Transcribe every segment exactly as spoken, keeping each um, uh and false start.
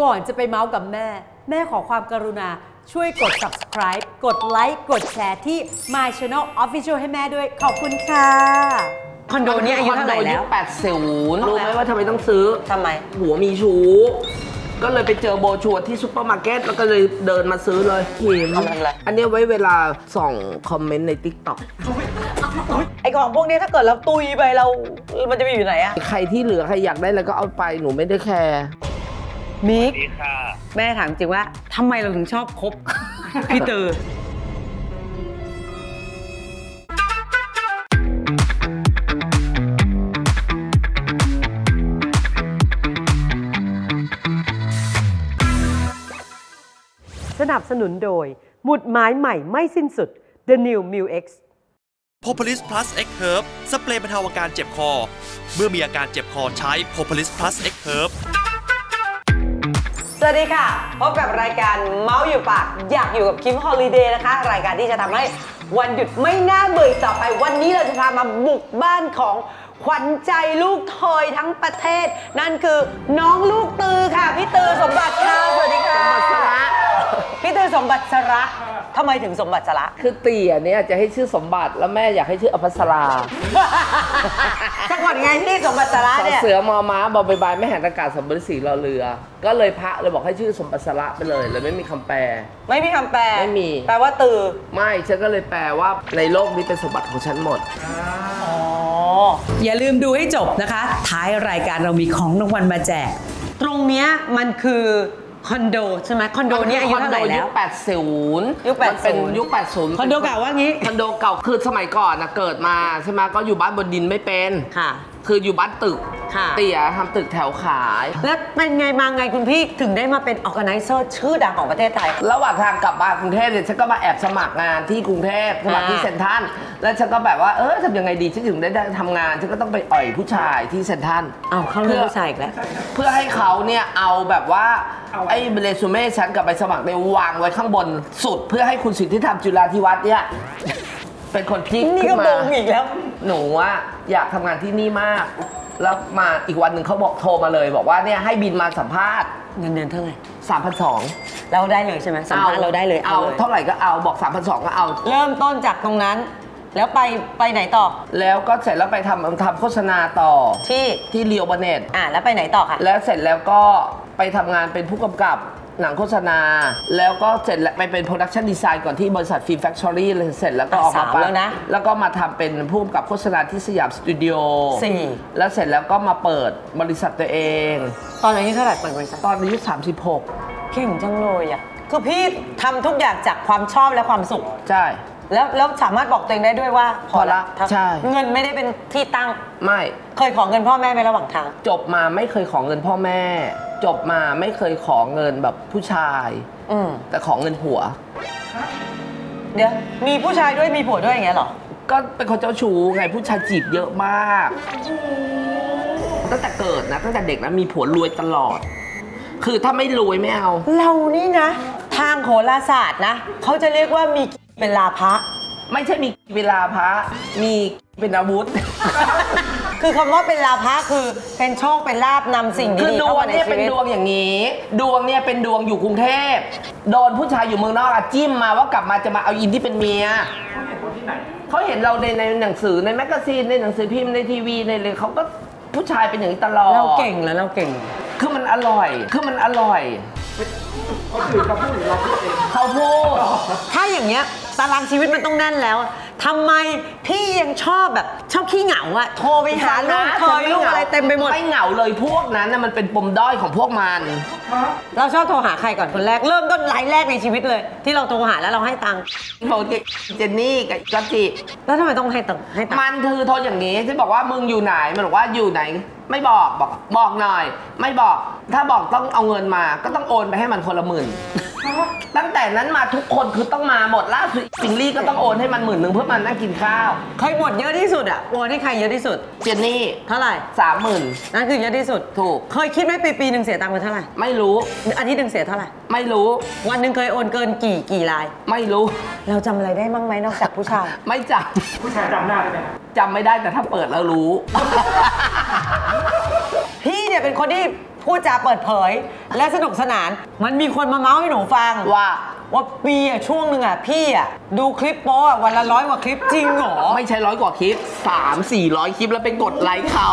ก่อนจะไปเมาส์กับแม่แม่ขอความกรุณาช่วยกด subscribe กดไลค์กดแชร์ที่ My Channel Official ให้แม่ด้วยขอบคุณค่ะคอนโดนี้อายุเท่าไหร่แล้วแปดสิบรู้ไหมว่าทำไมต้องซื้อทำไมหัวมีชู้ก็เลยไปเจอโบชัวที่ซุปเปอร์มาร์เก็ตแล้วก็เลยเดินมาซื้อเลยหิมอันนี้ไว้เวลาส่องคอมเมนต์ใน ติ๊กต็อก ไอของพวกนี้ถ้าเกิดเราตุยไปเรามันจะไปอยู่ไหนอะใครที่เหลือใครอยากได้แล้วก็เอาไปหนูไม่ได้แคร์มิกแม่ถามจริงว่าทำไมเราถึงชอบคบพี่ตือสนับสนุนโดยหมุดหมายใหม่ไม่สิ้นสุด The New Mu X Propolis Plus X Herb สเปรย์บรรเทาอาการเจ็บคอเมื่อมีอาการเจ็บคอใช้ Propolis Plus X Herb สวัสดีค่ะพบกับรายการเมาส์อยู่ปากอยากอยู่กับคิมฮอลิเดย์นะคะรายการที่จะทำให้วันหยุดไม่น่าเบื่อต่อไปวันนี้เราจะพามาบุกบ้านของขวัญใจลูกทอยทั้งประเทศนั่นคือน้องลูกตือค่ะพี่ตือสมบัติค่ะสวัสดีค่ะพี่ตือสมบัติสระทำไมถึงสมบัติสระคือเตี่ยเนี่ยจะให้ชื่อสมบัติแล้วแม่อยากให้ชื่ออภัสราสักวันไงที่สมบัติสระเนี่ยเสือมอม้าบอใบใบไม่แห่งอากาศสมบัติสีรอเรือก็เลยพระเลยบอกให้ชื่อสมบัติสระไปเลยเลยไม่มีคำแปลไม่มีคำแปลไม่มีแปลว่าตือไม่ฉันก็เลยแปลว่าในโลกนี้เป็นสมบัติของฉันหมดอ๋ออย่าลืมดูให้จบนะคะท้ายรายการเรามีของรางวัลมาแจกตรงเนี้ยมันคือคอนโดใช่ไหมคอนโดนี้อายุเท่าไหร่แล้วยุคแปดสิบยุคแปดสิบเป็นยุคแปดสิบคอนโดเก่าว่างี้คอนโดเก่าคือสมัยก่อนนะเกิดมาใช่ไหมก็อยู่บ้านบนดินไม่เป็นค่ะคืออยู่บ้านตึกเตี๋ยทำตึกแถวขายแล้วเป็นไงมาไงคุณพี่ถึงได้มาเป็น ออร์แกไนเซอร์ ชื่อดังของประเทศไทยระหว่างทางกลับมากรุงเทพเนี่ยฉันก็มาแอบสมัครงานที่กรุงเทพสมัครที่เซ็นทรัลแล้วฉันก็แบบว่าเออทำยังไงดีฉันถึงได้ทำงานฉันก็ต้องไปอ่อยผู้ชายที่เซ็นทรัลเอาเข้าเรื่องผู้ชายอีกแล้วเพื่อให้เขาเนี่ยเอาแบบว่าไอ้เรซูเม่ฉันกลับไปสมัครไปวางไว้ข้างบนสุดเพื่อให้คุณสิทธิธรรมจุฬาธิวัฒน์เนี่ยเป็นคนพลิกขึ้นมานี่ก็โดนอีกแล้วหนูอะอยากทำงานที่นี่มากแล้วมาอีกวันหนึ่งเขาบอกโทรมาเลยบอกว่าเนี่ยให้บินมาสัมภาษณ์เงินเดือนเท่าไหร่สามพันสองเราได้เลยใช่ไหมสัมภาษณ์เราได้เลยเอาเท่าไหร่ก็เอาบอกสามพันสองก็เอาเริ่มต้นจากตรงนั้นแล้วไปไปไหนต่อแล้วก็เสร็จแล้วไปทำทำโฆษณาต่อที่ที่เรียวบาเนตอ่ะแล้วไปไหนต่อคะแล้วเสร็จแล้วก็ไปทำงานเป็นผู้กำกับหนังโฆษณาแล้วก็เสร็จแล้วไปเป็นโปรดักชันดีไซน์ก่อนที่บริษัทฟิล์มแฟคทอรี่เสร็จแล้วก็ออกมาปั้นแล้วก็มาทำเป็นผู้กำกับโฆษณาที่สยามสตูดิโอแล้วเสร็จแล้วก็มาเปิดบริษัทตัวเองตอนอายุเท่าไหร่เปิดบริษัทตอนอายุสามสิบหกเก่งจังเลยอ่ะคือพี่ทำทุกอย่างจากความชอบและความสุขใช่แล้วแล้วสามารถบอกตัวเองได้ด้วยว่าพอละใช่เงินไม่ได้เป็นที่ตั้งไม่เคยขอเงินพ่อแม่ไประหว่างทางจบมาไม่เคยขอเงินพ่อแม่จบมาไม่เคยขอเงินแบบผู้ชายอืมแต่ขอเงินผัวเดี๋ยวมีผู้ชายด้วยมีผัวด้วยอย่างเงี้ยหรอก็เป็นคนเจ้าชู้ไงผู้ชายจีบเยอะมากตั้งแต่เกิดนะตั้งแต่เด็กนะมีผัวรวยตลอดคือถ้าไม่รวยไม่เอาเรานี่นะทางโหราศาสตร์นะเขาจะเรียกว่ามีเป็นลาภะไม่ใช่มีเวลาพระมีเป็นอาวุธคือคำว่าเป็นลาภะคือเป็นโชคเป็นลาภนำสิ่งดีๆเข้ามาในชีวิตคือดวงเนี่ยเป็นดวงอย่างนี้ดวงเนี่ยเป็นดวงอยู่กรุงเทพโดนผู้ชายอยู่เมืองนอกจิ้มมาว่ากลับมาจะมาเอาอินที่เป็นเมียเขาเห็นคนที่ไหนเขาเห็นเราในในหนังสือในแมกกาซีนในหนังสือพิมพ์ในทีวีในเลยเขาก็ผู้ชายเป็นอย่างนี้ตลอดเราเก่งแล้วเราเก่งคือมันอร่อยคือมันอร่อยเขาพูดเราพูดเองเขาพูดถ้าอย่างเงี้ยตารางชีวิตมันต้องแน่นแล้วทำไมพี่ยังชอบแบบชอบขี้เหงาอะโทรไปหาลูกโทรลูกอะไรเต็มไปหมดไม่เหงาเลยพวกนั้นนะมันเป็นปมด้อยของพวกมันเราชอบโทรหาใครก่อนคนแรกเริ่มต้นรายแรกในชีวิตเลยที่เราโทรหาแล้วเราให้ตังค์โทรติเจนนี่กับกัจจิแล้วทำไมต้องให้ตังค์ให้ตังค์มันคือโทรอย่างนี้ที่บอกว่ามึงอยู่ไหนมันบอกว่าอยู่ไหนไม่บอกบอกบอกหน่อยไม่บอกถ้าบอกต้องเอาเงินมาก็ต้องโอนไปให้มันคนละหมื่นตั้งแต่นั้นมาทุกคนคือต้องมาหมดล่าสุดสิงลี่ก็ต้องโอนให้มันหมื่นหนึ่งเพื่อมันนั่งกินข้าวใครหมดเยอะที่สุดอ่ะโอนให้ใครเยอะที่สุดเจนนี่เท่าไหร่สามหมื่นนั่นคือเยอะที่สุดถูกเคยคิดไหมปีปีหนึ่งเสียตังค์ไปเท่าไหร่ไม่รู้อาทิตย์หนึ่งเสียเท่าไหร่ไม่รู้วันหนึ่งเคยโอนเกินกี่กี่รายไม่รู้เราจำอะไรได้มั้งไหมนอกจากผู้ชายไม่จำผู้ชายจำได้ไหมจำไม่ได้แต่ถ้าเปิดแล้วรู้พี่เนี่ยเป็นคนที่ พูดจาเปิดเผยและสนุกสนานมันมีคนมาเมาส์ให้หนูฟังว่าว่าปีอะช่วงหนึ่งอะพี่อะดูคลิปโป๊อะวันละร้อยกว่าคลิปจริงเหรอไม่ใช่ร้อยกว่าคลิป สามถึงสี่ร้อย คลิปแล้วเป็นกดไลค์เขา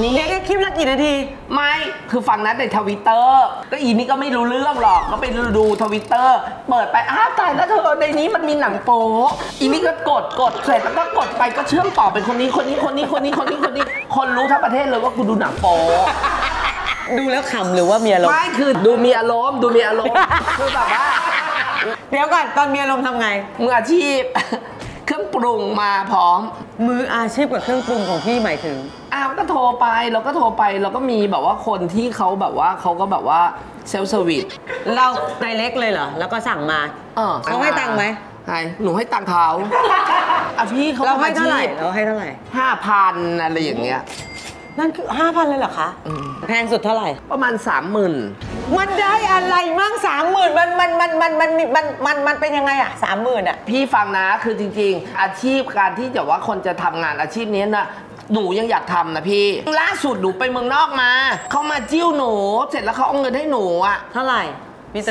นี่เรียกคลิปละกี่นาทีไม่คือฟังนะแต่ทวิตเตอร์ก็อีนี่ก็ไม่รู้เรื่องหรอกก็ไปดูทวิตเตอร์เปิดไปอ้าวตายแล้วเธอในนี้มันมีหนังโป๊อีนี่ก็กดกดเสร็จแล้วก็กดไปก็เชื่อมต่อเป็นคนนี้คนนี้คนนี้คนนี้คนนี้คนนี้คนรู้ทั้งประเทศเลยว่ากูดูหนังโป๊ดูแล้วขำหรือว่ามีอารมณ์ไม่คือดูมีอารมณ์ดูมีอารมณ์คือแบบว่าเดี๋ยวก่อนตอนมีอารมณ์ทำไงมืออาชีพเครื่องปรุงมาพร้อมมืออาชีพกับเครื่องปรุงของพี่หมายถึงอ้าวก็โทรไปเราก็โทรไปเราก็มีแบบว่าคนที่เขาแบบว่าเขาก็แบบว่าเซลล์เซอร์วิสเราไดเรกเลยเหรอแล้วก็สั่งมาเออเขาให้ตังค์ไหมให้หนูให้ตังค์เขาอ่ะพี่เขาให้เท่าไหร่เราให้เท่าไหร่ห้าพันอะไรอย่างเงี้ยนั่นคือ ห้าพัน เลยเหรอคะแพงสุดเท่าไหร่ประมาณ สามหมื่น มันได้อะไรมั่ง สามหมื่น มันมันมันมันมันมันมันมันเป็นยังไงอะ สามหมื่น อะพี่ฟังนะคือจริงๆอาชีพการที่จะว่าคนจะทำงานอาชีพนี้นะหนูยังอยากทำนะพี่ล่าสุดหนูไปเมืองนอกมาเขามาจิ้วหนูเสร็จแล้วเขาเอาเงินให้หนูอะเท่าไหร่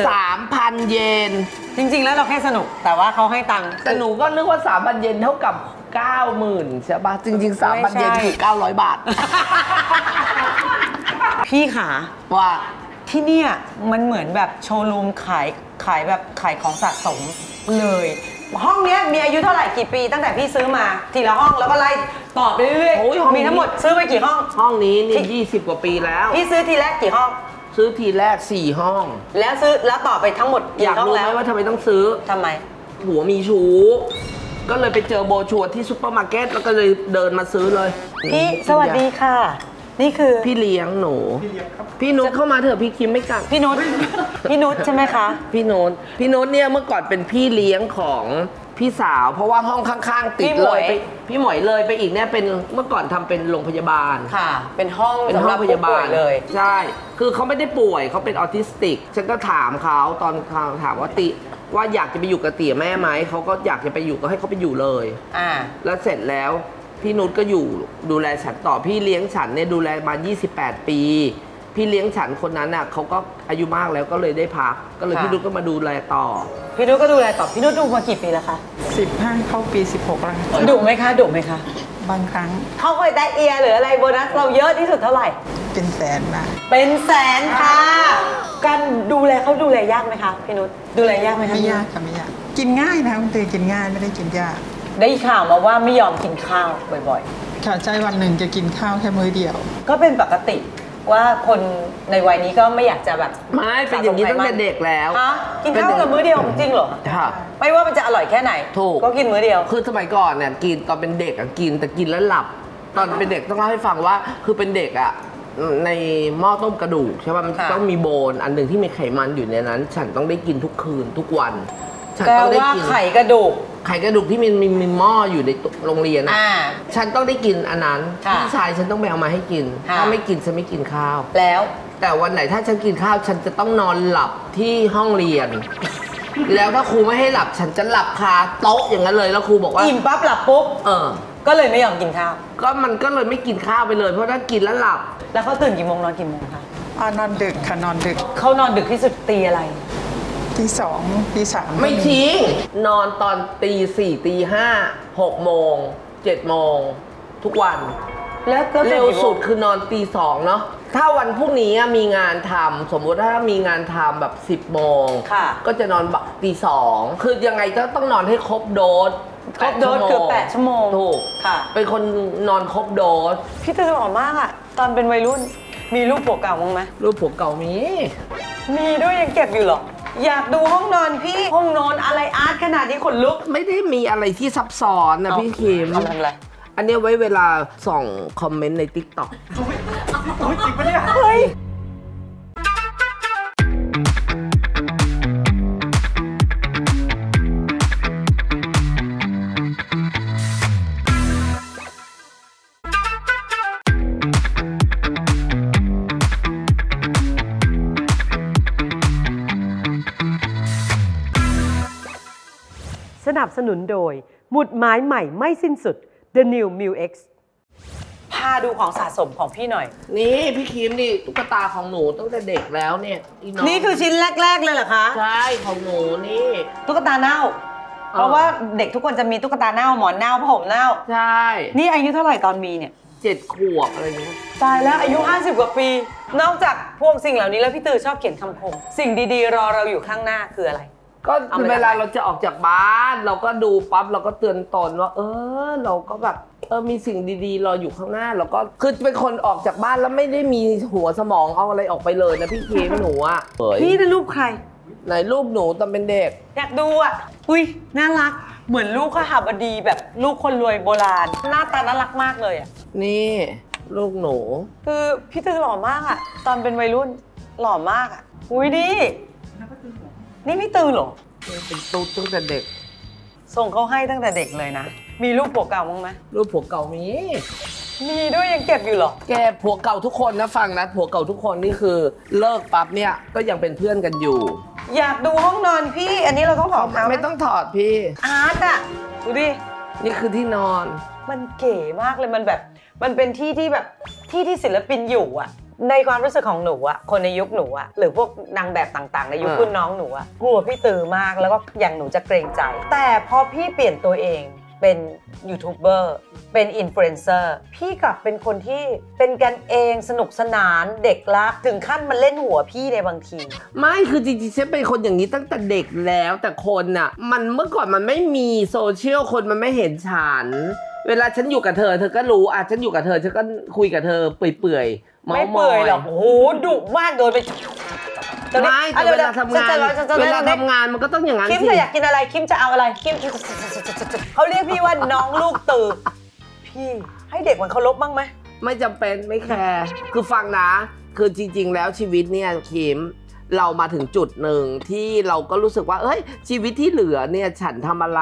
สามพันเยนจริงๆแล้วเราแค่สนุกแต่ว่าเขาให้ตังค์แต่หนูก็นึกว่า สามพัน เยนเท่ากับเก้าหมื่น ใช่ป่ะจริงๆ สามพัน เยนคือเก้าร้อยบาทพี่ขาว่าที่เนี่ยมันเหมือนแบบโชว์รูมขายขายแบบขายของสะสมเลยห้องเนี้ยมีอายุเท่าไหร่กี่ปีตั้งแต่พี่ซื้อมาทีละห้องแล้วก็ไล่ตอบเรื่อยๆมีทั้งหมดซื้อไปกี่ห้องห้องนี้นี่ยี่สิบกว่าปีแล้วพี่ซื้อทีแรกกี่ห้องซื้อทีแรกสี่ห้องแล้วซื้อแล้วต่อไปทั้งหมดอยากรู้ไหมว่าทำไมต้องซื้อทำไมหัวมีชู้ก็เลยไปเจอโบชัวที่ซุปเปอร์มาร์เก็ตแล้วก็เลยเดินมาซื้อเลยพี่สวัสดีค่ะนี่คือพี่เลี้ยงหนูพี่นุชเข้ามาเถอะพี่คิมไม่กลับพี่นุชพี่นุชใช่ไหมคะพี่นุชพี่นุชเนี่ยเมื่อก่อนเป็นพี่เลี้ยงของพี่สาวเพราะว่าห้องข้างๆติดเลยพี่หมวยเลยไปอีกเนี่ยเป็นเมื่อก่อนทำเป็นโรงพยาบาลค่ะเป็นห้องเป็นห้องพยาบาลเลยใช่คือเขาไม่ได้ป่วยเขาเป็นออทิสติกฉันก็ถามเขาตอนถามว่าติว่าอยากจะไปอยู่กับเตี๋ยแม่ไหมเขาก็อยากจะไปอยู่ก็ให้เขาไปอยู่เลยอ่าแล้วเสร็จแล้วพี่นุชก็อยู่ดูแลฉันต่อพี่เลี้ยงฉันเนี่ยดูแลมายี่สิบแปดปีพี่เลี้ยงฉันคนนั้นน่ะเขาก็อายุมากแล้วก็เลยได้พักก็เลยพี่นุชก็มาดูแลต่อพี่นุชก็ดูแลต่อพี่นุชดูมากี่ปีแล้วคะสิบห้าเข้าปีสิบหกแล้วดุไหมคะดุไหมคะบางครั้งเขาเคยได้เอียหรืออะไรโบนัสเราเยอะที่สุดเท่าไหร่เป็นแสนนะเป็นแสนค่ะการดูแลเขาดูแลยากไหมคะพี่นุชดูแลยากไหมคะไม่ยากค่ะไม่ยากกินง่ายนะคุณเตยกินง่ายไม่ได้กินยากได้ข่าวมาว่าไม่ยอมกินข้าวบ่อยๆค่ะใช่วันหนึ่งจะกินข้าวแค่มื้อเดียวก็เป็นปกติว่าคนในวัยนี้ก็ไม่อยากจะแบบไม่เป็นอย่างนี้ตั้งแต่เด็กแล้วกินข้าวกับมื้อเดียวจริงเหรอค่ะไม่ว่ามันจะอร่อยแค่ไหนถูกก็กินมื้อเดียวคือสมัยก่อนเนี่ยกินตอนเป็นเด็กกินแต่กินแล้วหลับตอนเป็นเด็กต้องเล่าให้ฟังว่าคือเป็นเด็กอ่ะในหม้อต้มกระดูกใช่ป่ะมันต้องมีโบนอันหนึ่งที่มีไขมันอยู่ในนั้นฉันต้องได้กินทุกคืนทุกวันฉันต้องได้กินไข่กระดูกไข่กระดูกที่มันมีหม้ออยู่ในโรงเรียนนะฉันต้องได้กินอันนั้นพี่ชายฉันต้องไปเอามาให้กินถ้าไม่กินฉันไม่กินข้าวแล้วแต่วันไหนถ้าฉันกินข้าวฉันจะต้องนอนหลับที่ห้องเรียนแล้วถ้าครูไม่ให้หลับฉันจะหลับคาโต๊ะอย่างนั้นเลยแล้วครูบอกว่าอิ่มปั๊บหลับปุ๊บเออก็เลยไม่ยอมกินข้าวก็มันก็เลยไม่กินข้าวไปเลยเพราะถ้ากินแล้วหลับแล้วเขาตื่นกี่โมงนอนกี่โมงคะนอนดึกค่ะนอนดึกเขานอนดึกที่สุดตีอะไรตีสองตีสามไม่ทิ้งนอนตอนตีสี่ตีห้าหกโมงเจ็ดโมงทุกวันแล้วก็เร็วสุดคือนอนตีสองเนาะถ้าวันพรุ่งนี้มีงานทำสมมุติถ้ามีงานทำแบบสิบโมงก็จะนอนแบบตีสองคือยังไงก็ต้องนอนให้ครบโดสครบโดสคือแปดชั่วโมงถูกค่ะเป็นคนนอนครบโดสพี่ตื่นอ่อนมากอ่ะตอนเป็นวัยรุ่นมีรูปผัวเก่ามั้งไหมรูปผัวเก่ามีมีด้วยยังเก็บอยู่หรออยากดูห้องนอนพี่ห้องนอนอะไรอาร์ตขนาดนี้ขนลุกไม่ได้มีอะไรที่ซับซ้อนนะพี่คิมทำอะไรอันนี้ไว้เวลาส่องคอมเมนต์ใน ติ๊กต็อก โอ้ยจริงปะเนี่ยเฮ้ยสนับสนุนโดยหมุดหมายใหม่ไม่สิ้นสุด เดอะ นิว มิว เอ็กซ์ พ พาดูของสะสมของพี่หน่อยนี่พี่คิมนี่ตุ๊กตาของหนูตั้งแต่เด็กแล้วเนี่ยนี่คือชิ้นแรกๆเลยเหรอคะใช่ของหนูนี่ตุ๊กตาเน่าเพราะว่าเด็กทุกคนจะมีตุ๊กตาเน่าหมอนเน่าผ้าห่มเน่าใช่นี่อายุเท่าไหร่ตอนมีเนี่ยเจ็ดขวบอะไรอย่างเงี้ยตายแล้วอายุห้าสิบกว่าปีนอกจากพวกสิ่งเหล่านี้แล้วพี่ตือชอบเขียนคำคมสิ่งดีๆรอเราอยู่ข้างหน้าคืออะไรก็เวลาเราจะออกจากบ้านเราก็ดูปั๊บเราก็เตือนตนว่าเออเราก็แบบเออมีสิ่งดีๆรออยู่ข้างหน้าเราก็คือเป็นคนออกจากบ้านแล้วไม่ได้มีหัวสมองเอาอะไรออกไปเลยนะพี่คิมหนูอ่ะนี่เป็นรูปใครไหนรูปหนูตอนเป็นเด็กอยากดูอ่ะอุ้ยน่ารักเหมือนลูกข้าหาบดีแบบลูกคนรวยโบราณหน้าตาน่ารักมากเลยอ่ะนี่ลูกหนูคือพี่ตือหล่อมากอ่ะตอนเป็นวัยรุ่นหล่อมากอ่ะอุ้ยดีนี่ไม่ตือหรอเป็นตูดตั้งแต่เด็กส่งเขาให้ตั้งแต่เด็กเลยนะมีรูปผัวเก่ามั้งไหมรูปผัวเก่ามีมีด้วยยังเก็บอยู่หรอแกผัวเก่าทุกคนนะฟังนะผัวเก่าทุกคนนี่คือเลิกปั๊บเนี่ยก็ยังเป็นเพื่อนกันอยู่อยากดูห้องนอนพี่อันนี้เราต้องถอดไม่ต้องถอดพี่อาร์ตอ่ะดูดินี่คือที่นอนมันเก๋มากเลยมันแบบมันเป็นที่ที่แบบที่ที่ศิลปินอยู่อ่ะในความรู้สึกของหนูอ่ะคนในยุคหนูอ่ะหรือพวกนางแบบต่างๆในยุครุ่นน้องหนูอ่ะกลัวพี่ตือมากแล้วก็อย่างหนูจะเกรงใจแต่พอพี่เปลี่ยนตัวเองเป็นยูทูบเบอร์เป็นอินฟลูเอนเซอร์พี่กลับเป็นคนที่เป็นกันเองสนุกสนานเด็กรักถึงขั้นมันเล่นหัวพี่ในบางทีไม่คือจริงๆฉันเป็นคนอย่างนี้ตั้งแต่เด็กแล้วแต่คนน่ะมันเมื่อก่อนมันไม่มีโซเชียลคนมันไม่เห็นฉันเวลาฉันอยู่กับเธอเธอก็รู้อ่ะฉันอยู่กับเธอฉันก็คุยกับเธอเปื่อยๆไม่เปื่อยหรอกโหดุมากโดนไปไม่แต่เวลาทำงานเวลาทำงานมันก็ต้องอย่างนั้นคิมจะอยากกินอะไรคิมจะเอาอะไรคิมเขาเรียกพี่ว่าน้องลูกตือพี่ให้เด็กมันเคารพบ้างไหมไม่จำเป็นไม่แคร์คือฟังนะคือจริงๆแล้วชีวิตเนี่ยคิมเรามาถึงจุดหนึ่งที่เราก็รู้สึกว่าเอ้ยชีวิตที่เหลือเนี่ยฉันทำอะไร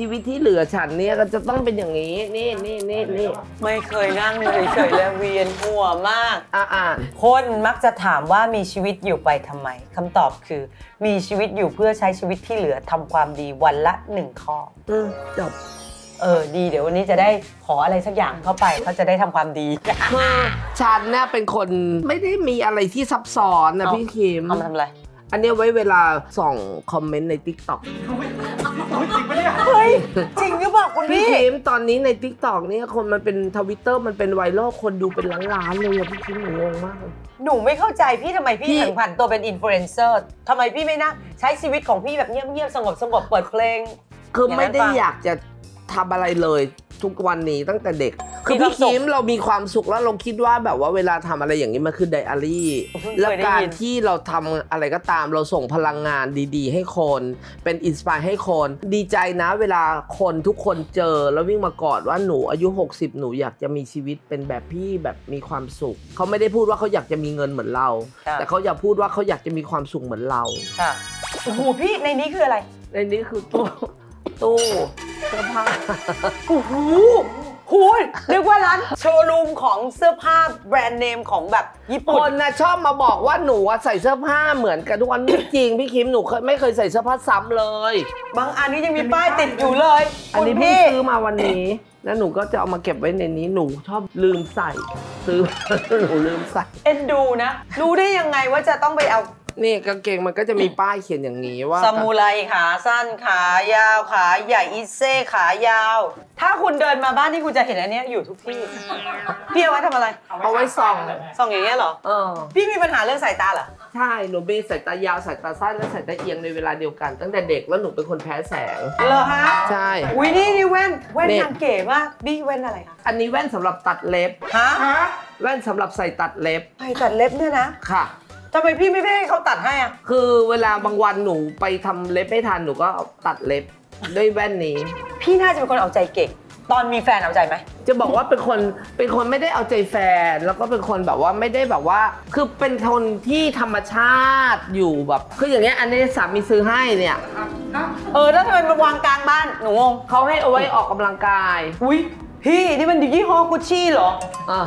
ชีวิตที่เหลือฉันเนี่ยก็จะต้องเป็นอย่างนี้นี่นี่นี่นี่ไม่เคยนั่งเฉยๆแล้วเวียนหัวมากอ่าคนมักจะถามว่ามีชีวิตอยู่ไปทำไมคำตอบคือมีชีวิตอยู่เพื่อใช้ชีวิตที่เหลือทำความดีวันละหนึ่งข้ออือจบเออดีเดี๋ยววันนี้จะได้ขออะไรสักอย่างเข้าไปเขาจะได้ทำความดีคือฉันเนี่ยเป็นคนไม่ได้มีอะไรที่ซับซ้อนนะพี่คิมเอามาทำอะไรอันนี้ไว้เวลาส่องคอมเมนต์ใน ติ๊กต็อก จริงปะเนี่ยเฮ้ยจริงหรือเปล่าคุณพี่คิมตอนนี้ใน ติ๊กต็อก เนี่ยคนมันเป็นทวิตเตอร์มันเป็นไวรัลคนดูเป็นล้านๆเลยอะพี่คิมหนูงงมากหนูไม่เข้าใจพี่ทำไมพี่ถึงผันตัวเป็นอินฟลูเอนเซอร์ทำไมพี่ไม่นะใช้ชีวิตของพี่แบบเงียบๆสงบสงบเปิดเพลงคือไม่ได้อยากจะทำอะไรเลยทุกวันนี้ตั้งแต่เด็กคือพี่คิมเรามีความสุขแล้วเราคิดว่าแบบว่าเวลาทำอะไรอย่างนี้มันคือไดอารี่และการที่เราทำอะไรก็ตามเราส่งพลังงานดีๆให้คนเป็นอินสปายให้คนดีใจนะเวลาคนทุกคนเจอแล้ววิ่งมากอดว่าหนูอายุหกสิบหนูอยากจะมีชีวิตเป็นแบบพี่แบบมีความสุขเขาไม่ได้พูดว่าเขาอยากจะมีเงินเหมือนเราแต่เขาอยากพูดว่าเขาอยากจะมีความสุขเหมือนเราค่ะโอ้โหพี่ในนี้คืออะไรในนี้คือตู้ตู้เสื้อผ้าโอ้โหหูยนึกว่าร้านโชว์รูมของเสื้อผ้าแบรนด์เนมของแบบญี่ปุ่นคนนะชอบมาบอกว่าหนูใส่เสื้อผ้าเหมือนกันทุกวันไม่จริงพี่คิมหนูไม่เคยใส่เสื้อผ้าซ้ำเลยบางอันนี้ยังมีป้ายติดอยู่เลยอันนี้พี่ซื้อมาวันนี้แล้วหนูก็จะเอามาเก็บไว้ในนี้หนูชอบลืมใส่ซื้อหนูลืมใส่เอ็นดูนะรู้ได้ยังไงว่าจะต้องไปเอานี่กางเกงมันก็จะมีป้ายเขียนอย่างนี้ว่าซามูไรขาสั้นขายาวขาใหญ่อิเซ่ขายาวถ้าคุณเดินมาบ้านที่คุณจะเห็นอันนี้อยู่ทุกที่พี่เอาไว้ทำอะไรเอาไว้ส่องส่องอย่างเงี้ยเหรอเออพี่มีปัญหาเรื่องสายตาเหรอใช่หนูเบสสายตายาวสายตาสั้นและสายตาเอียงในเวลาเดียวกันตั้งแต่เด็กแล้วหนูเป็นคนแพ้แสงเหรอฮะใช่อุ้ยนี่นี่แว่นแว่นนางเก๋มากนี่แว่นอะไรคะอันนี้แว่นสำหรับตัดเล็บฮะแว่นสำหรับใส่ตัดเล็บใส่ตัดเล็บเนี่ยนะค่ะทำไมพี่ไม่ให้เขาตัดให้อ่ะคือเวลาบางวันหนูไปทำเล็บไม่ทันหนูก็ตัดเล็บด้วยแว่นนี้พี่น่าจะเป็นคนเอาใจเก่งตอนมีแฟนเอาใจไหมจะบอกว่าเป็นคนเป็นคนไม่ได้เอาใจแฟนแล้วก็เป็นคนแบบว่าไม่ได้แบบว่าคือเป็นคนที่ธรรมชาติอยู่แบบคืออย่างเงี้ยอันนี้สามีซื้อให้เนี่ยเออแล้วทำไมมาวางกลางบ้านหนูงงเขาให้เอาไว้ออกกำลังกายอุ้ยพี่นี่มันยี่ห้อกุชชี่เหรออ่า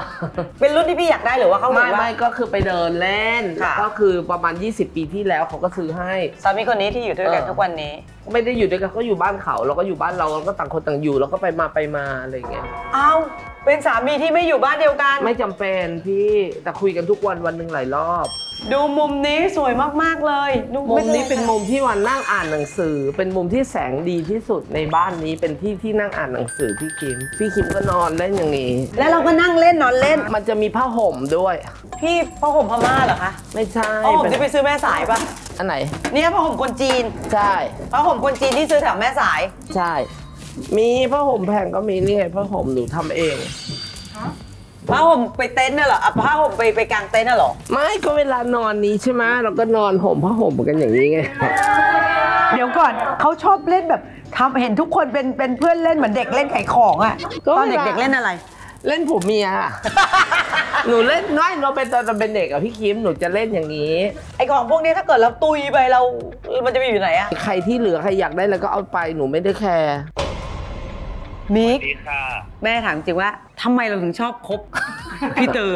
เป็นรุ่นที่พี่อยากได้หรือว่าเขาไม่ไม่ก็คือไปเดินเล่นก็คือประมาณยี่สิบปีที่แล้วเขาก็ซื้อให้สามีคนนี้ที่อยู่ด้วยกันทุกวันนี้ไม่ได้อยู่ด้วยกันเขาอยู่บ้านเขาเราก็อยู่บ้านเราเราก็ต่างคนต่างอยู่เราก็ไปมาไปมาอะไรอย่างเงี้ยอ้าว เป็นสามีที่ไม่อยู่บ้านเดียวกันไม่จำเป็นพี่แต่คุยกันทุกวันวันหนึ่งหลายรอบดูมุมนี้สวยมากๆเลยมุมนี้เป็นมุมที่วันนั่งอ่านหนังสือเป็นมุมที่แสงดีที่สุดในบ้านนี้เป็นที่ที่นั่งอ่านหนังสือพี่คิมพี่คิมก็นอนเล่นอย่างนี้แล้วเราก็นั่งเล่นนอนเล่นมันจะมีผ้าห่มด้วยพี่ผ้าห่มพม่าเหรอคะไม่ใช่ผ้าห่มที่ไปซื้อแม่สายปะอันไหนเนี่ยผ้าห่มคนจีนใช่ผ้าห่มคนจีนที่ซื้อแถวแม่สายใช่มีผ้าห่มแพงก็มีนี่ไงผ้าห่มหนูทำเองผ้าห่มไปเต็นท์น่ะเหรอผ้าห่มไปไปกางเต็นท์น่ะเหรอไม่ก็เวลานอนนี้ใช่ไหมเราก็นอนห่มผ้าห่มกันอย่างนี้ไงเดี๋ยวก่อนเขาชอบเล่นแบบทำเห็นทุกคนเป็นเป็นเพื่อนเล่นเหมือนเด็กเล่นไขของอ่ะตอนเด็กๆเล่นอะไรเล่นผัวเมียหนูเล่นน้อยเราเป็นตอนเป็นเด็กอะพี่คิมหนูจะเล่นอย่างนี้ไอของพวกนี้ถ้าเกิดเราตุยไปเรามันจะไปอยู่ไหนอะใครที่เหลือใครอยากได้แล้วก็เอาไปหนูไม่ได้แคร์มิกแม่ถามจริงว่าทำไมเราถึงชอบคบพี่ตือ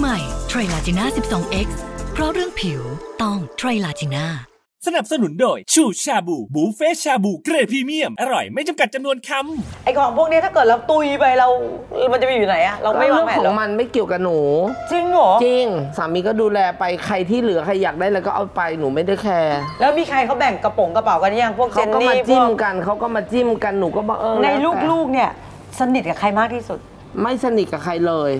ใหม่ไทรลาจิน่า สิบสองเอ็กซ์เพราะเรื่องผิวต้องไทรลาจิน่าสนับสนุนโดยชูชาบูบูเฟ่ชาบูเกรดพรีเมียมอร่อยไม่จำกัดจำนวนคำไอของพวกนี้ถ้าเกิดเราตุยไปเรามันจะไปอยู่ไหนอะเราไม่วางแผนของมันไม่เกี่ยวกับหนูจริงเหรอจริงสามีก็ดูแลไปใครที่เหลือใครอยากได้แล้วก็เอาไปหนูไม่ได้แคร์แล้วมีใครเขาแบ่งกระป๋องกระเป๋ากันยังพวกเจนนี่เขาก็มาจิ้มกันเขาก็มาจิ้มกันหนูก็บอกเออในลูกๆเนี่ยสนิทกับใครมากที่สุดไม่สนิทกับใครเลย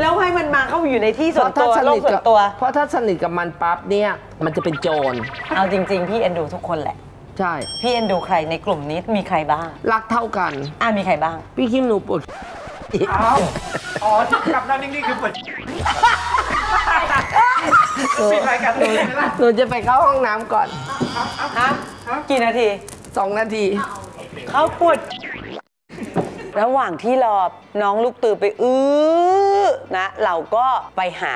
แล้วให้มันมาเข้าอยู่ในที่ส่วนตัวโลกส่วนตัวเพราะถ้าสนิทกับมันปั๊บเนี่ยมันจะเป็นโจรเอาจริงๆพี่เอ็นดูทุกคนแหละใช่พี่เอ็นดูใครในกลุ่มนี้มีใครบ้างรักเท่ากันอ่ะมีใครบ้างพี่คิมหนูปวดอ้าวอ๋อกับเรานิ่งๆคือปวดปิดรายการเลยหนูจะไปเข้าห้องน้ำก่อนฮะกี่นาทีสองนาทีเข้าปวดระหว่างที่รอน้องลูกตือไปอื้อนะเราก็ไปหา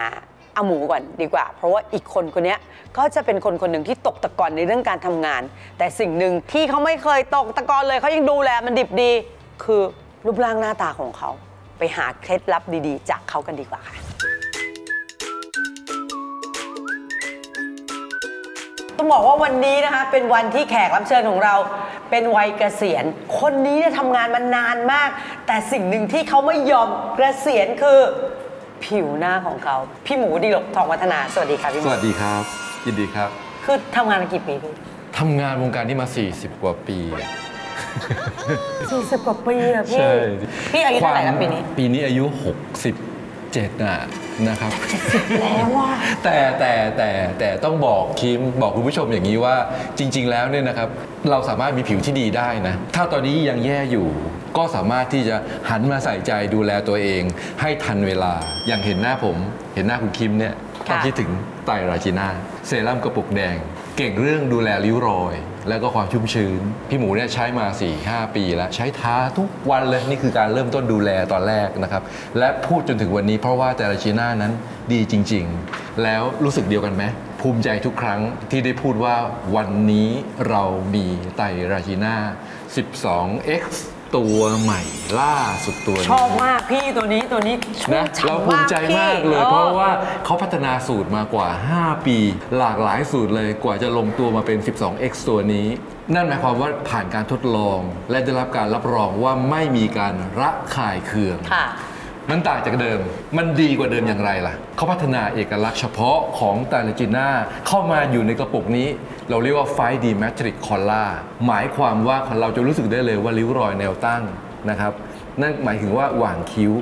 อาหมูก่อนดีกว่าเพราะว่าอีกคนคนนี้ก็จะเป็นคนคนหนึ่งที่ตกตะกอนในเรื่องการทำงานแต่สิ่งหนึ่งที่เขาไม่เคยตกตะกอนเลยเขายังดูแลมันดิบดีคือรูปร่างหน้าตาของเขาไปหาเคล็ดลับดีๆจากเขากันดีกว่าค่ะต้องบอกว่าวันนี้นะคะเป็นวันที่แขกรับเชิญของเราเป็นวัยเกษียณคนนี้เนี่ยทำงานมานานมากแต่สิ่งหนึ่งที่เขาไม่ยอมเกษียณคือผิวหน้าของเขาพี่หมูดิลกทองวัฒนาสวัสดีครับพี่หมูสวัสดีครับยินดีครับคือทำงานมากี่ปีพี่ทำงานวงการนี้มาสี่สิบกว่าปีสี่สิบกว่าปีอะพี่พี่อายุเท่าไหร่แล้วปีนี้ปีนี้อายุหกสิบเจ็ดน่ะนะครับแต่แต่แต่แต่ต้องบอกคิมบอกคุณผู้ชมอย่างนี้ว่าจริงๆแล้วเนี่ยนะครับเราสามารถมีผิวที่ดีได้นะถ้าตอนนี้ยังแย่อยู่ก็สามารถที่จะหันมาใส่ใจดูแลตัวเองให้ทันเวลาอย่างเห็นหน้าผมเห็นหน้าคุณคิมเนี่ยต้องคิดถึงไตรลาจิน่าเซรั่มกระปุกแดงเก่งเรื่องดูแลริ้วรอยแล้วก็ความชุ่มชื้นพี่หมูเนี่ยใช้มา สี่ห้า ปีแล้วใช้ทาทุกวันเลยนี่คือการเริ่มต้นดูแลตอนแรกนะครับและพูดจนถึงวันนี้เพราะว่าแต่ละชีน่านั้นดีจริงๆแล้วรู้สึกเดียวกันไหมภูมิใจทุกครั้งที่ได้พูดว่าวันนี้เรามีไตรลาจิน่า สิบสองเอ็กซ์ ตัวใหม่ล่าสุดตัวนี้ชอบมากพี่ตัวนี้ตัวนี้นะเราภูมิใจมากเลยเพราะว่าเขาพัฒนาสูตรมากว่าห้าปีหลากหลายสูตรเลยกว่าจะลงตัวมาเป็น สิบสองเอ็กซ์ ตัวนี้นั่นหมายความว่าผ่านการทดลองและได้รับการรับรองว่าไม่มีการระคายเคืองมันต่างจากเดิมมันดีกว่าเดิมอย่างไรล่ะเขาพัฒนาเอกลักษณ์เฉพาะของไตรลาจิน่าเข้ามาอยู่ในกระปุกนี้เราเรียกว่าไฟดีแมทริกคอลล่าหมายความว่าเราจะรู้สึกได้เลยว่าริ้วรอยแนวตั้งนะครับนั่นหมายถึงว่าหว่างคิ้ว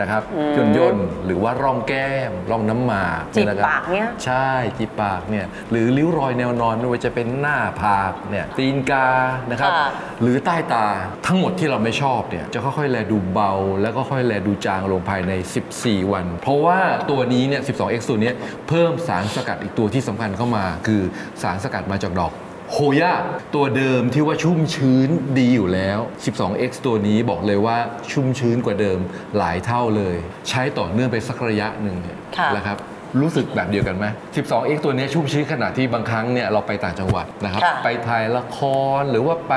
นะครับย่นย่นหรือว่าร่องแก้มร่องน้ำหมากจีบปากเนี่ยใช่จีบปากเนี่ยหรือริ้วรอยแนวนอนไม่ว่าจะเป็นหน้าผากเนี่ยตีนกานะครับหรือใต้ตาทั้งหมดที่เราไม่ชอบเนี่ยจะค่อยๆแลดูเบาแล้วก็ค่อยแลดูจางลงภายในสิบสี่วันเพราะว่าตัวนี้เนี่ย สิบสองเอ็กซ์ ตัวนี้เพิ่มสารสกัดอีกตัวที่สำคัญเข้ามาคือสารสกัดมาจากดอกโฮย่าตัวเดิมที่ว่าชุ่มชื้นดีอยู่แล้ว สิบสองเอ็กซ์ ตัวนี้บอกเลยว่าชุ่มชื้นกว่าเดิมหลายเท่าเลยใช้ต่อเนื่องไปสักระยะหนึ่งนะครับ รู้สึกแบบเดียวกันไหม สิบสองเอ็กซ์ ตัวนี้ชุ่มชื้นขนาดที่บางครั้งเนี่ยเราไปต่างจังหวัดนะครับไปถ่ายละครหรือว่าไป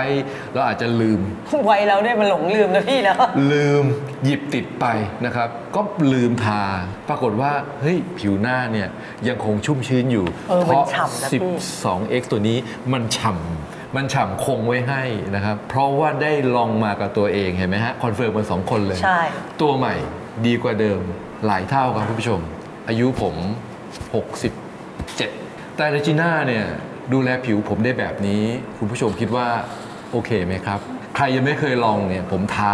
เราอาจจะลืมไวเราได้มันหลงลืมนะพี่นะลืมหยิบติดไปนะครับก็ลืมทาปรากฏว่าเฮ้ยผิวหน้าเนี่ยยังคงชุ่มชื้นอยู่เพราะ สิบสองเอ็กซ์ ตัวนี้มันฉ่ำมันฉ่ำคงไว้ให้นะครับเพราะว่าได้ลองมากับตัวเองเห็นไหมฮะคอนเฟิร์มกันสองคนเลยใช่ตัวใหม่ดีกว่าเดิมหลายเท่าครับคุณผู้ชมอายุผมหกสิบเจ็ดแต่เลจิน่าเนี่ยดูแลผิวผมได้แบบนี้คุณผู้ชมคิดว่าโอเคไหมครับใครยังไม่เคยลองเนี่ยผมท้า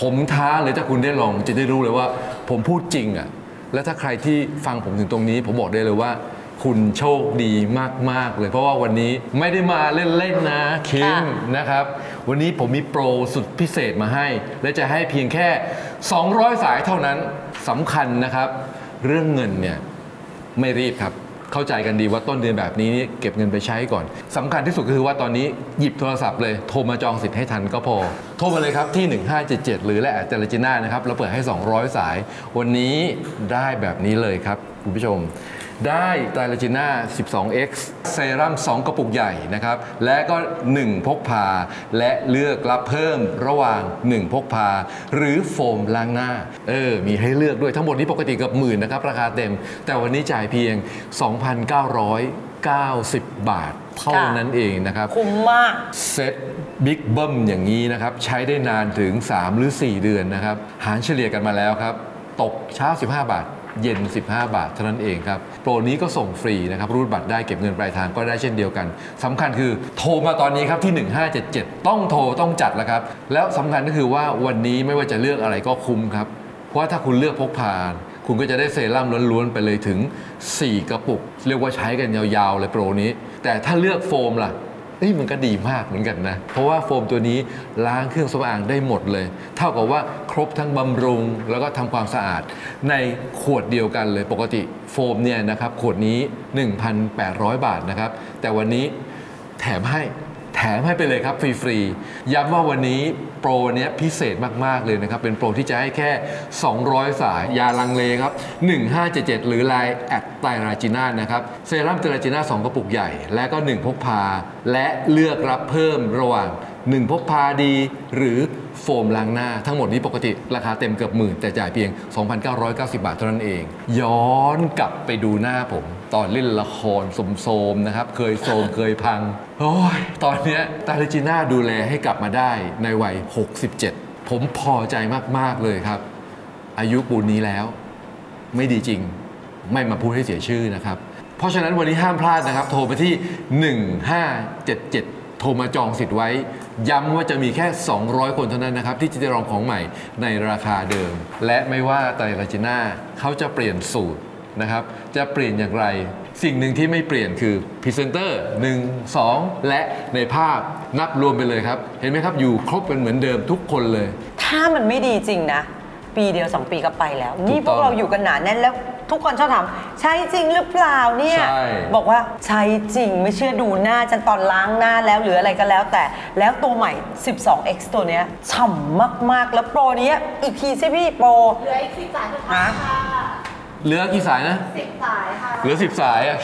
ผมท้าเลยถ้าคุณได้ลองจะได้รู้เลยว่าผมพูดจริงอ่ะและถ้าใครที่ฟังผมถึงตรงนี้ผมบอกได้เลยว่าคุณโชคดีมากๆเลยเพราะว่าวันนี้ไม่ได้มาเล่นๆนะคิมนะครับวันนี้ผมมีโปรสุดพิเศษมาให้และจะให้เพียงแค่สองร้อยสายเท่านั้นสำคัญนะครับเรื่องเงินเนี่ยไม่รีบครับเข้าใจกันดีว่าต้นเดือนแบบนี้เก็บเงินไปใช้ก่อนสำคัญที่สุดก็คือว่าตอนนี้หยิบโทรศัพท์เลยโทรมาจองสิทธิ์ให้ทันก็พอโทรมาเลยครับที่หนึ่งห้าเจ็ดเจ็ดหรือและแอดเจลจิน่านะครับเราเปิดให้สองร้อยสายวันนี้ได้แบบนี้เลยครับคุณผู้ชมได้ไตรลาจิน่า สิบสองเอ็กซ์ เซรั่มสองกระปุกใหญ่นะครับและก็หนึ่งพกพาและเลือกรับเพิ่มระหว่างหนึ่งพกพาหรือโฟมล้างหน้าเออมีให้เลือกด้วยทั้งหมดนี้ปกติเกือบหมื่นนะครับราคาเต็มแต่วันนี้จ่ายเพียง สองพันเก้าร้อยเก้าสิบบ าทเท่านั้นเองนะครับคุ้มมากเซ็ตบิ๊กเบิ้มอย่างนี้นะครับใช้ได้นานถึงสามหรือสี่เดือนนะครับหารเฉลี่ยกันมาแล้วครับตกเช้าสิบห้าบาทเย็นสิบห้าบาทเท่านั้นเองครับโปรนี้ก็ส่งฟรีนะครับรูดบัตรได้เก็บเงินปลายทางก็ได้เช่นเดียวกันสำคัญคือโทรมาตอนนี้ครับที่หนึ่งห้าเจ็ดเจ็ดต้องโทรต้องจัดแล้วครับแล้วสำคัญก็คือว่าวันนี้ไม่ว่าจะเลือกอะไรก็คุ้มครับเพราะถ้าคุณเลือกพกพาคุณก็จะได้เซรั่มล้วนๆไปเลยถึงสี่กระปุกเรียกว่าใช้กันยาวๆเลยโปรนี้แต่ถ้าเลือกโฟมล่ะนี่มันก็ดีมากเหมือนกันนะเพราะว่าโฟมตัวนี้ล้างเครื่องสำอางได้หมดเลยเท่ากับว่าครบทั้งบำรุงแล้วก็ทำความสะอาดในขวดเดียวกันเลยปกติโฟมเนี่ยนะครับขวดนี้ หนึ่งพันแปดร้อย บาทนะครับแต่วันนี้แถมให้แถมให้ไปเลยครับฟรีๆย้ำว่าวันนี้โปรเนี้ยพิเศษมากๆเลยนะครับเป็นโปรที่จะให้แค่สองร้อยสายยาลังเลครับหนึ่งห้าเจ็ดเจ็ดหรือ ไลน์ แอดไตรลาจิน่านะครับเซรั่มไตรลาจิน่าสองกระปุกใหญ่และก็หนึ่งพกพาและเลือกรับเพิ่มระหว่างหนึ่งพกพาดีหรือโฟมล้างหน้าทั้งหมดนี้ปกติราคาเต็มเกือบหมื่นแต่จ่ายเพียง สองพันเก้าร้อยเก้าสิบ บาทเท่านั้นเองย้อนกลับไปดูหน้าผมตอนเล่นละครโสมๆนะครับเคยโสมเคยพังโอ้ยตอนนี้ไตรลาจิน่าดูแลให้กลับมาได้ในวัยหกสิบเจ็ดผมพอใจมากๆเลยครับอายุปูนนี้แล้วไม่ดีจริงไม่มาพูดให้เสียชื่อนะครับเพราะฉะนั้นวันนี้ห้ามพลาดนะครับโทรไปที่หนึ่งห้าเจ็ดเจ็ดโทรมาจองสิทธิ์ไว้ย้ำว่าจะมีแค่สองร้อยคนเท่านั้นนะครับที่จะได้ลองของใหม่ในราคาเดิมและไม่ว่าไตรลาจิน่าเขาจะเปลี่ยนสูตรนะครับจะเปลี่ยนอย่างไรสิ่งหนึ่งที่ไม่เปลี่ยนคือพรีเซนเตอร์หนึ่ง สองและในภาพนับรวมไปเลยครับเห็นไหมครับอยู่ครบกันเหมือนเดิมทุกคนเลยถ้ามันไม่ดีจริงนะปีเดียวสองปีก็ไปแล้วนี่พวกเราอยู่กันหนาแน่นแล้วทุกคนชอบถามใช้จริงหรือเปล่าเนี่ยบอกว่าใช้จริงไม่เชื่อดูหน้าฉันตอนล้างหน้าแล้วหรืออะไรก็แล้วแต่แล้วตัวใหม่ สิบสองเอ็กซ์ ตัวเนี้ยฉ่ำมากๆแล้วโปรเนี้ยอีกทีสิพี่โปรเหลืออีกสิบสายสุดท้ายค่ะเหลือกี่สายนะสิบสายค่ะเหลือสิบสายอ่ะ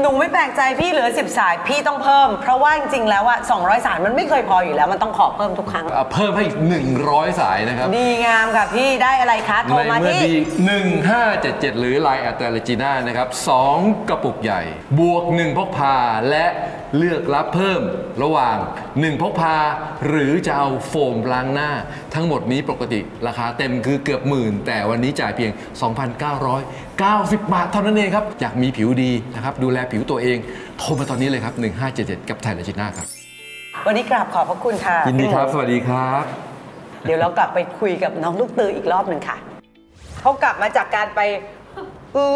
หนูไม่แปลกใจพี่เหลือสิบสายพี่ต้องเพิ่มเพราะว่าจริงๆแล้วอะสองร้อยสายมันไม่เคยพออยู่แล้วมันต้องขอเพิ่มทุกครั้งเพิ่มให้อีกหนึ่งร้อยสายนะครับดีงามค่ะพี่ได้อะไรคะโทรมาที่หนึ่งห้าเจ็ดเจ็ดหรือ ไลน์ แอดไตรลาจิน่านะครับสองกระปุกใหญ่บวกหนึ่งพกพาและเลือกรับเพิ่มระหว่างหนึ่งพกพาหรือจะเอาโฟมล้างหน้าทั้งหมดนี้ปกติราคาเต็มคือเกือบหมื่นแต่วันนี้จ่ายเพียง สองพันเก้าร้อยเก้าสิบ บาทเท่านั้นเองครับอยากมีผิวดีนะครับดูแลผิวตัวเองโทรมาตอนนี้เลยครับหนึ่งห้าเจ็ดเจ็ดกับไตรลาจิน่าครับวันนี้กราบขอบพระคุณค่ะยินดีครับสวัสดีครับเดี๋ยวเรากลับไปคุยกับน้องลูกตืออีกรอบหนึ่งค่ะเขากลับมาจากการไปอื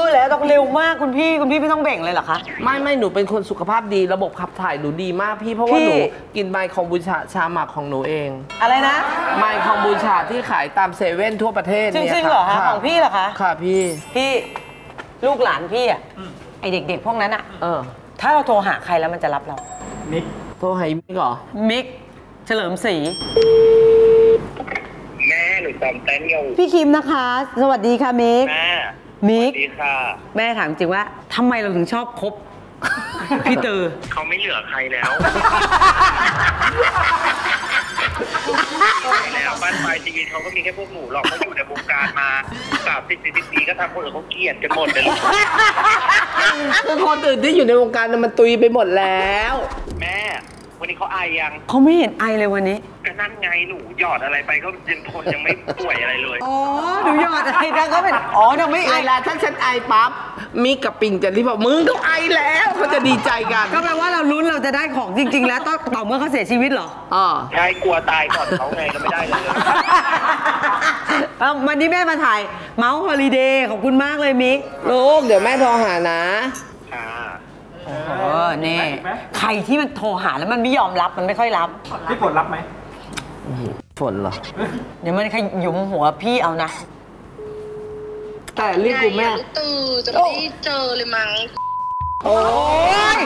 อแล้วต้องเร็วมากคุณพี่คุณพี่ไม่ต้องเบ่งเลยเหรอคะไม่ไม่หนูเป็นคนสุขภาพดีระบบขับถ่ายหนูดีมากพี่เพราะว่าหนูกินไมคอมบูชาชาหมักของหนูเองอะไรนะไมคอมบูชาที่ขายตามเซเว่นทั่วประเทศจริงๆเหรอคะของพี่เหรอคะค่ะพี่พี่ลูกหลานพี่อ่ะไอเด็กๆพวกนั้นอ่ะเออถ้าเราโทรหาใครแล้วมันจะรับเรามิกโทรหามิกเหรอมิกเฉลิมศรีแม่หนูจอมแต้นอยู่พี่คิมนะคะสวัสดีค่ะมิกแม่ มิกแม่ถามจริงว่าทำไมเราถึงชอบคบพี่ตือเขาไม่เหลือใครแล้วแล้วบ้านปลายชีวิตเขาก็มีแค่พวกหนูหรอกเขาอยู่ในวงการมาสามสิบสี่สิบปีก็ทำคนอื่นเขาเกลียดกันหมดเลยคือคนอื่นที่อยู่ในวงการมันตุยไปหมดแล้วแม่วันนี้เขาไอยังเขาไม่เห็นไอเลยวันนี้ก็นั่นไงหนูหยอดอะไรไปก็ยังทนยังไม่ป่วยอะไรเลยอ๋อหนูหยอดอะไรนะก็เป็นอ๋อหนูไม่ไอละถ้าฉันไอปั๊บมีกับปิงจะรีบบอกมึงต้องไอแล้วเขาจะดีใจกันก็แปลว่าเราลุ้นเราจะได้ของจริงๆแล้วต้องต่อเมื่อเขาเสียชีวิตเหรออ๋อใช่กลัวตายก่อนเขาไงก็ไม่ได้เลยวันนี้แม่มาถ่ายเมาส์ฮอลิเดย์ขอบคุณมากเลยมิกลูกเดี๋ยวแม่โทรหานะนี่ใครที่มันโทรหาแล้วมันไม่ยอมรับมันไม่ค่อยรับพี่ฝนรับไหมฝนเหรอเดี๋ยวมันขยุมหัวพี่เอานะแต่เรียกกูแม่ตื่นจะไม่เจอเลยมั้งโอ้ย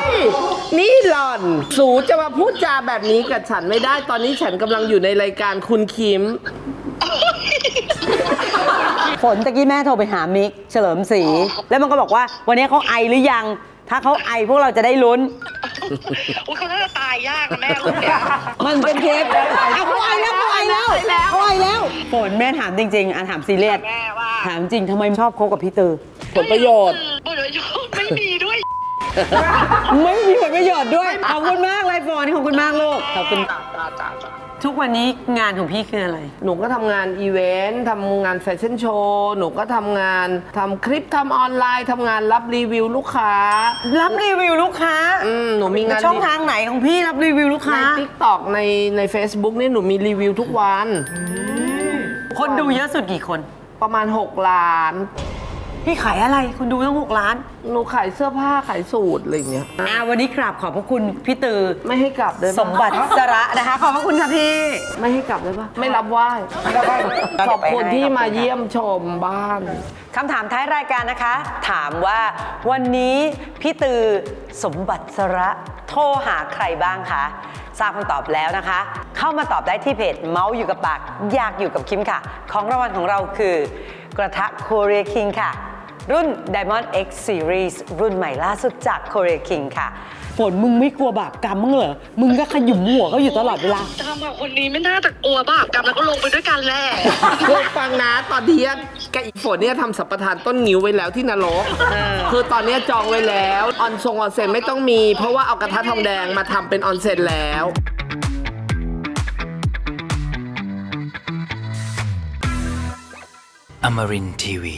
นี่หล่อนสูจะมาพูดจาแบบนี้กับฉันไม่ได้ตอนนี้ฉันกำลังอยู่ในรายการคุณคิมฝนตะกี้แม่โทรไปหามิกเฉลิมศรีแล้วมันก็บอกว่าวันนี้เขาไอหรือยังถ้าเขาไอพวกเราจะได้ลุ้นอุ้ยเขาน่าจะตายยากนะแม่ลูกเนี่ยมันเป็นเทปเอาเขาไอแล้วเขาไอแล้วเขาไอแล้วฝนแม่ถามจริงๆอ่ะถามซีเรียสถามจริงทำไมชอบคบกับพี่ตือผลประโยชน์ผลประโยชน์ไม่มีด้วยไม่มีผลประโยชน์ด้วยขอบคุณมากเลยฝนขอบคุณมากลูกขอบคุณทุกวันนี้งานของพี่คืออะไรหนูก็ทำงานอีเวนต์ทำงานแฟชั่นโชว์หนูก็ทำงานทำคลิปทำออนไลน์ทำงานรับรีวิวลูกค้ารับรีวิวลูกค้าอืมหนูมีงานช่องทางไหนของพี่รับรีวิวลูกค้าใน ติ๊กต็อก ในใน เฟซบุ๊ก นี่หนูมีรีวิวทุกวันคนดูเยอะสุดกี่คนประมาณหกล้านพี่ขายอะไรคนดูต้องหกล้านหนูขายเสื้อผ้าขายสูตรอะไรอย่างเงี้ยอ่าวันนี้กราบขอบพระคุณพี่ตือไม่ให้กลับเลยสมบัติสระนะคะขอบพระคุณค่ะพี่ไม่ให้กลับเลยปะไม่รับไหว้ขอบคุณที่มาเยี่ยมชมบ้านคำถามท้ายรายการนะคะถามว่าวันนี้พี่ตือสมบัติสระโทรหาใครบ้างคะทราบคำตอบแล้วนะคะเข้ามาตอบได้ที่เพจเมาส์อยู่กับปากอยากอยู่กับคิมค่ะของรางวัลของเราคือกระทะ Korea King ค่ะรุ่น ไดมอนด์ เอ็กซ์ ซีรีส์ รุ่นใหม่ล่าสุดจาก Korea King ค่ะฝนมึงไม่กลัวบาปกรรมมั้งเหรอมึงก็ขยุมหัวเขาอยู่ตลอดเวลาจำบอกคนนี้ไม่น่าจะกลัวบาปกรรมแล้วก็ลงไปด้วยกันแหละฟังนะตอนนี้กับอีฝนเนี่ยทำสัมปทานต้นงิ้วไว้แล้วที่นรกคือตอนนี้จองไว้แล้วออนซงออนเซนไม่ต้องมีเพราะว่าเอากระทะทองแดงมาทำเป็นออนเซนแล้วอมรินทร์ทีวี